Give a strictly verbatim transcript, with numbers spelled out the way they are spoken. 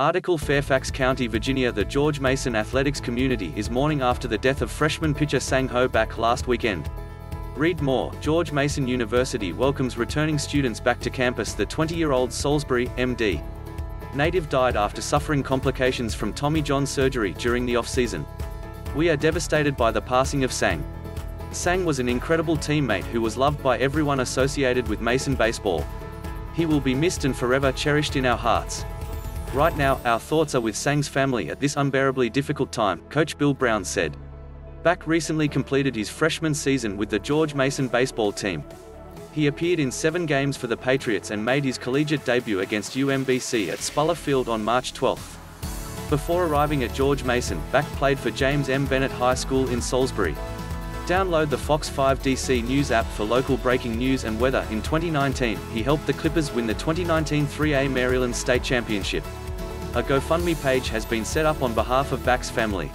Article Fairfax County, Virginia. The George Mason athletics community is mourning after the death of freshman pitcher Sang Ho Baek last weekend. Read more. George Mason University welcomes returning students back to campus. The twenty-year-old Salisbury, M D native died after suffering complications from Tommy John surgery during the off-season. We are devastated by the passing of Sang. Sang was an incredible teammate who was loved by everyone associated with Mason baseball. He will be missed and forever cherished in our hearts. Right now, our thoughts are with Sang's family at this unbearably difficult time, Coach Bill Brown said. Baek recently completed his freshman season with the George Mason baseball team. He appeared in seven games for the Patriots and made his collegiate debut against U M B C at Spuhler Field on March twelfth. Before arriving at George Mason, Baek played for James M. Bennett High School in Salisbury. Download the Fox five D C news app for local breaking news and weather. In twenty nineteen, he helped the Clippers win the twenty nineteen three A Maryland State Championship. A GoFundMe page has been set up on behalf of Baek's family.